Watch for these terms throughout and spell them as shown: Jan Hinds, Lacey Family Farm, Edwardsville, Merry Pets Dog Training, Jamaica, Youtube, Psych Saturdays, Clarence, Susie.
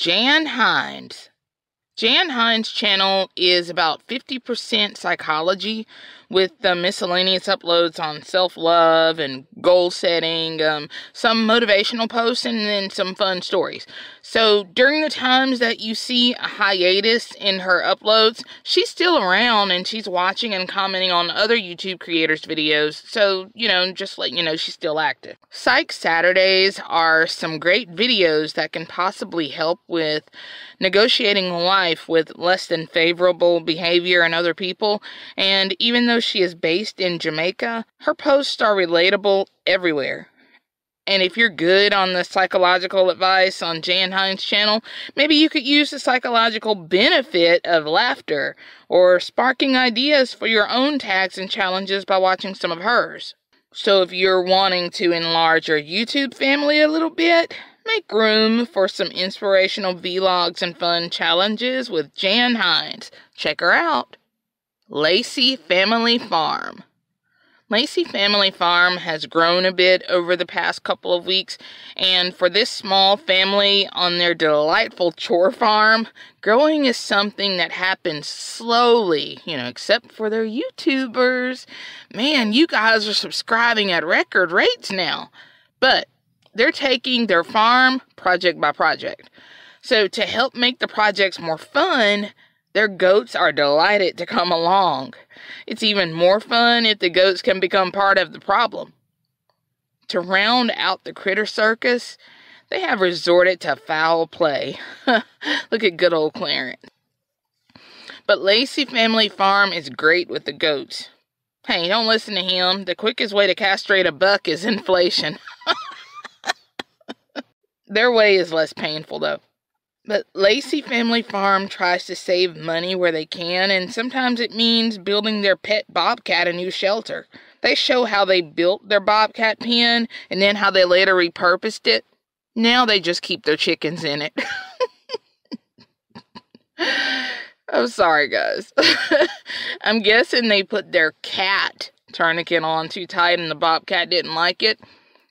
Jan Hinds. Jan Hinds' channel is about 50% psychology, with miscellaneous uploads on self-love and goal setting, some motivational posts, and then some fun stories. So during the times that you see a hiatus in her uploads, she's still around and she's watching and commenting on other YouTube creators' videos. So, you know, just letting you know she's still active. Psych Saturdays are some great videos that can possibly help with negotiating life with less than favorable behavior in other people. And even though she is based in Jamaica, her posts are relatable everywhere. And if you're good on the psychological advice on Jan Hinds' channel, maybe you could use the psychological benefit of laughter or sparking ideas for your own tags and challenges by watching some of hers. So if you're wanting to enlarge your YouTube family a little bit, make room for some inspirational vlogs and fun challenges with Jan Hinds. Check her out. Lacey Family Farm. Lacey Family Farm has grown a bit over the past couple of weeks, and for this small family on their delightful chore farm, growing is something that happens slowly, you know, except for their YouTubers. Man, you guys are subscribing at record rates now. But they're taking their farm project by project. So to help make the projects more fun, their goats are delighted to come along. It's even more fun if the goats can become part of the problem. To round out the critter circus, they have resorted to foul play. Look at good old Clarence. But Lacey Family Farm is great with the goats. Hey, don't listen to him. The quickest way to castrate a buck is inflation. Their way is less painful, though. But Lacey Family Farm tries to save money where they can, and sometimes it means building their pet bobcat a new shelter. They show how they built their bobcat pen, and then how they later repurposed it. Now they just keep their chickens in it. I'm sorry, guys. I'm guessing they put their cat tourniquet on too tight, and the bobcat didn't like it.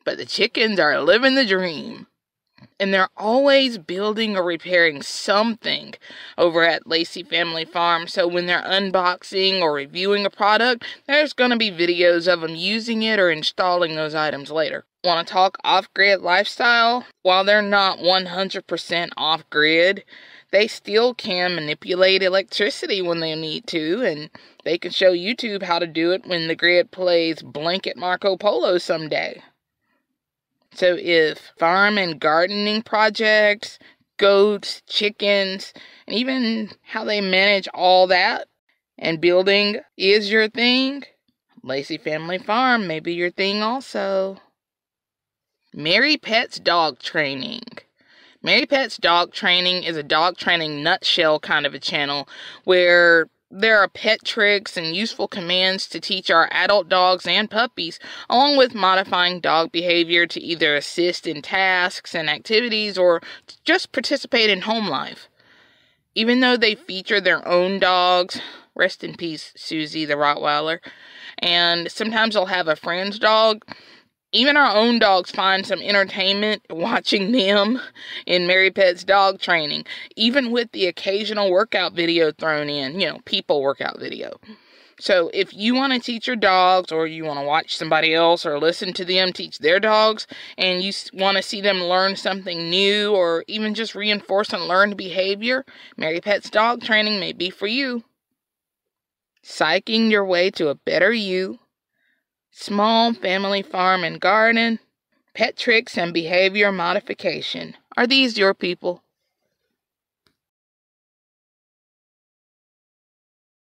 But the chickens are living the dream. And they're always building or repairing something over at Lacey Family Farm. So when they're unboxing or reviewing a product, there's going to be videos of them using it or installing those items later. Want to talk off-grid lifestyle? While they're not 100% off-grid, they still can manipulate electricity when they need to. And they can show YouTube how to do it when the grid plays blanket Marco Polo someday. So if farm and gardening projects, goats, chickens, and even how they manage all that and building is your thing, Lacey Family Farm may be your thing also. Merry Pets Dog Training. Merry Pets Dog Training is a dog training nutshell kind of a channel where there are pet tricks and useful commands to teach our adult dogs and puppies, along with modifying dog behavior to either assist in tasks and activities or just participate in home life. Even though they feature their own dogs, rest in peace, Susie the Rottweiler, and sometimes they'll have a friend's dog, even our own dogs find some entertainment watching them in Merry Pets Dog Training, even with the occasional workout video thrown in, you know, people workout video. So if you want to teach your dogs, or you want to watch somebody else or listen to them teach their dogs, and you want to see them learn something new or even just reinforce and learn behavior, Merry Pets Dog Training may be for you. Psyching your way to a better you. Small family farm and garden, pet tricks and behavior modification. Are these your people?